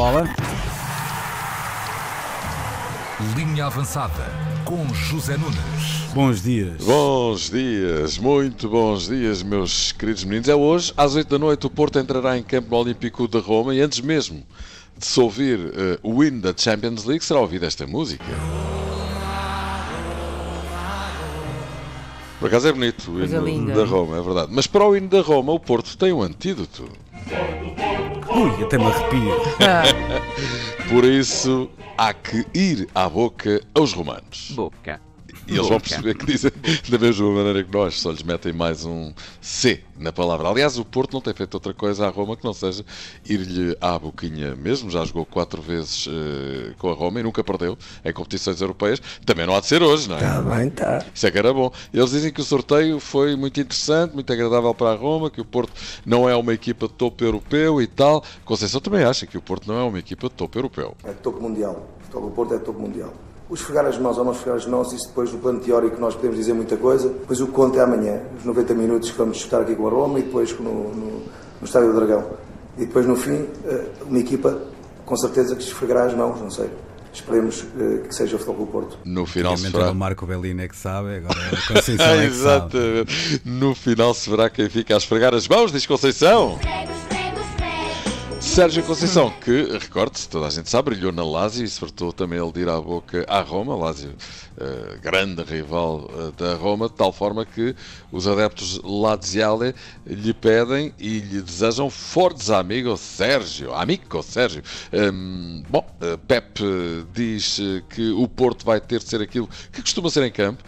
bola. Linha avançada com José Nunes. Bons dias. Bons dias, muito bons dias, meus queridos meninos. É hoje, às 8 da noite, o Porto entrará em campo no Olímpico de Roma e antes mesmo de se ouvir o hino da Champions League, será ouvida esta música. Por acaso é bonito o hino da Roma, é verdade. Mas para o hino da Roma, o Porto tem um antídoto. Ui, até me arrepio. Por isso, há que ir à boca aos romanos. Boca. E eles vão perceber que dizem da mesma maneira que nós, só lhes metem mais um C na palavra. Aliás, o Porto não tem feito outra coisa à Roma que não seja ir-lhe à boquinha mesmo. Já jogou 4 vezes com a Roma e nunca perdeu em competições europeias. Também não há de ser hoje, não é? Está bem, está. Isso é que era bom. Eles dizem que o sorteio foi muito interessante, muito agradável para a Roma, que o Porto não é uma equipa de topo europeu e tal. Conceição também acha que o Porto não é uma equipa de topo europeu. É de topo mundial. O Porto é de topo mundial. O esfregar as mãos ou não esfregar as mãos, isso depois no plano teórico nós podemos dizer muita coisa. Depois o conto é amanhã, os 90 minutos que vamos disputar aqui com a Roma e depois no Estádio do Dragão. E depois no fim, uma equipa com certeza que esfregará as mãos, não sei. Esperemos que seja o Futebol do Porto. No final se verá. O Marco Bellini é que sabe, agora a Conceição é que sabe. Exatamente. No final se verá quem fica a esfregar as mãos, diz Conceição. Sérgio Conceição, que, recorde-se, toda a gente sabe, brilhou na Lazio e se fartou também ele de ir à boca à Roma. Lazio, grande rival da Roma, de tal forma que os adeptos laziale lhe pedem e lhe desejam fortes amigo Sérgio. Pepe diz que o Porto vai ter de ser aquilo que costuma ser em campo,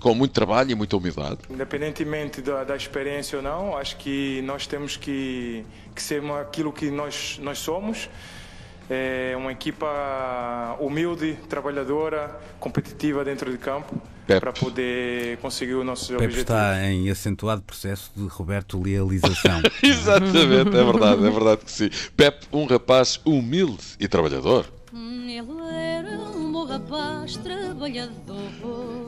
com muito trabalho e muita humildade. Independentemente da experiência ou não, acho que nós temos que ser aquilo que nós somos. É uma equipa humilde, trabalhadora, competitiva dentro de campo, para poder conseguir o nosso objetivo. Pepe está em acentuado processo de Roberto Lealização. Exatamente, é verdade que sim. Pepe, um rapaz humilde e trabalhador. Ele era um bom rapaz trabalhador.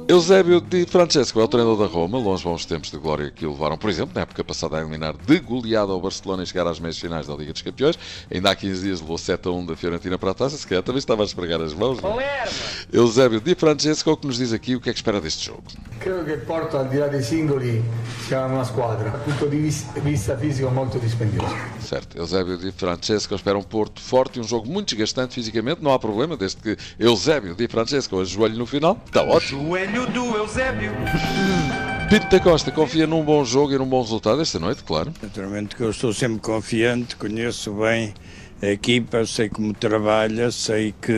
Eusébio Di Francesco é o treinador da Roma, longe bons tempos de glória que o levaram, por exemplo, na época passada a eliminar de goleada ao Barcelona e chegar às meias finais da Liga dos Campeões. Ainda há 15 dias levou 7-1 da Fiorentina para a taça, se calhar também estava a esfregar as mãos. Não? Eusébio Di Francesco é o que nos diz aqui o que é que espera deste jogo. Creio que o Porto, ao dirá de singoli, será uma esquadra, do ponto de vista físico, muito dispendioso. Certo, Eusébio Di Francesco espera um Porto forte e um jogo muito desgastante fisicamente, não há problema, desde que Eusébio Di Francesco ajoelhe no final, está ótimo. Do Eusébio. Pinto da Costa confia num bom jogo e num bom resultado esta noite, claro. Naturalmente que eu estou sempre confiante, conheço bem a equipa, sei como trabalha, sei que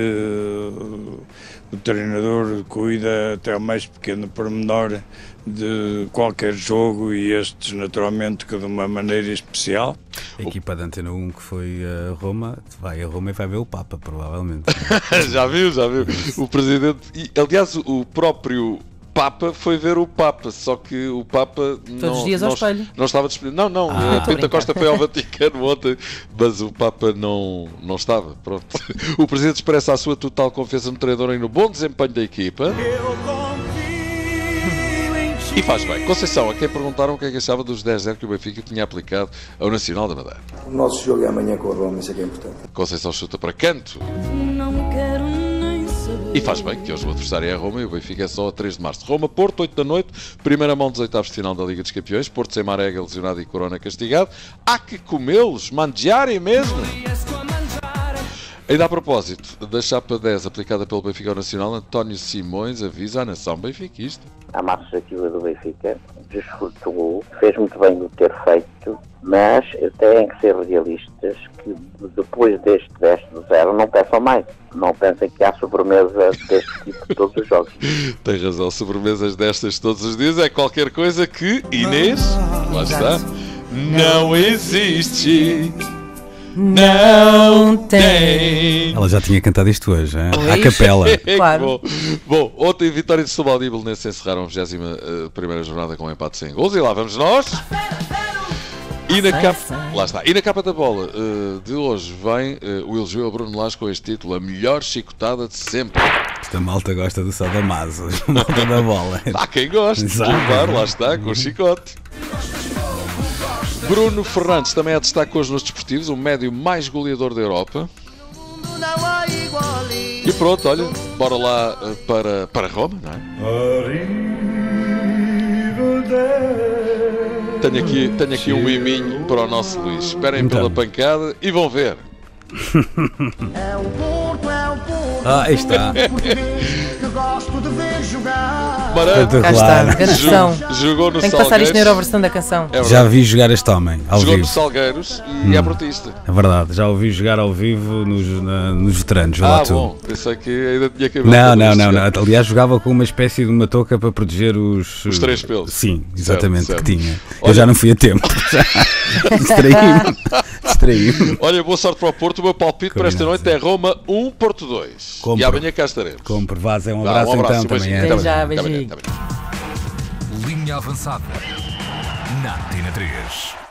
o treinador cuida até o mais pequeno pormenor de qualquer jogo e estes naturalmente que de uma maneira especial. A equipa da Antena 1 que foi a Roma, vai a Roma e vai ver o Papa, provavelmente. já viu. O presidente, e, aliás, o próprio Papa foi ver o Papa, só que o Papa não estava disponível. Não, Pinto da Costa foi ao Vaticano ontem, mas o Papa não estava. Pronto. O presidente expressa a sua total confiança no treinador e no bom desempenho da equipa. E faz bem. Conceição, a quem perguntaram o que é que achava dos 10-0 que o Benfica tinha aplicado ao Nacional da Madeira. O nosso jogo é amanhã com a Roma, isso é que é importante. Conceição chuta para canto. Não quero nem saber. E faz bem, que hoje o adversário é a Roma e o Benfica é só a 3 de março. Roma, Porto, 8 da noite, primeira mão dos oitavos de final da Liga dos Campeões. Porto sem Marega, lesionado e Corona castigado. Há que comê-los, mangiarem mesmo. Ainda a propósito da chapa 10 aplicada pelo Benfica ao Nacional, António Simões avisa a nação benfiquista. A massa executiva do Benfica desfrutou, fez muito bem o ter feito, mas têm que ser realistas que depois deste 10-0 não peçam mais. Não pensem que há sobremesa deste tipo todos os jogos. Tem razão, sobremesas destas todos os dias é qualquer coisa que, Inês, lá está, não existe. Não tem. Ela já tinha cantado isto hoje, hein? À capela. Claro. Bom, ontem Vitória de Setúbal e Belenenses encerraram a 21ª jornada com um empate sem gols e lá vamos nós. E na capa, lá está. E na capa da bola de hoje vem o elogio a Bruno Lás com este título: a melhor chicotada de sempre. Esta malta gosta do Sadamaso, a malta da bola. Há quem gosta, claro, lá está, com o chicote. Bruno Fernandes também é destaque hoje nos desportivos, o médio mais goleador da Europa. E pronto, olha, bora lá para Roma, não é? Tenho aqui um miminho para o nosso Luís. Esperem então pela pancada e vão ver. Aí está. Maravilha. Jogou no Salgueiros. Tem que passar isto na Euroversão da canção. É, já vi jogar este homem ao vivo. Jogou no Salgueiros e é portista. É verdade, já ouvi jogar ao vivo nos veteranos. Ah, bom, pensei que ainda tinha cabelo. Não. Aliás, jogava com uma espécie de uma touca para proteger os três pelos. Sim, exatamente, certo. Que tinha. Olha, eu já não fui a tempo. Distraí-me. Olha, boa sorte para o Porto. O meu palpite para esta noite é Roma 1, Porto 2. E amanhã cá estaremos. Compre, vazem, um abraço então. Até já, beijinho. Linha avançada na Antena 3.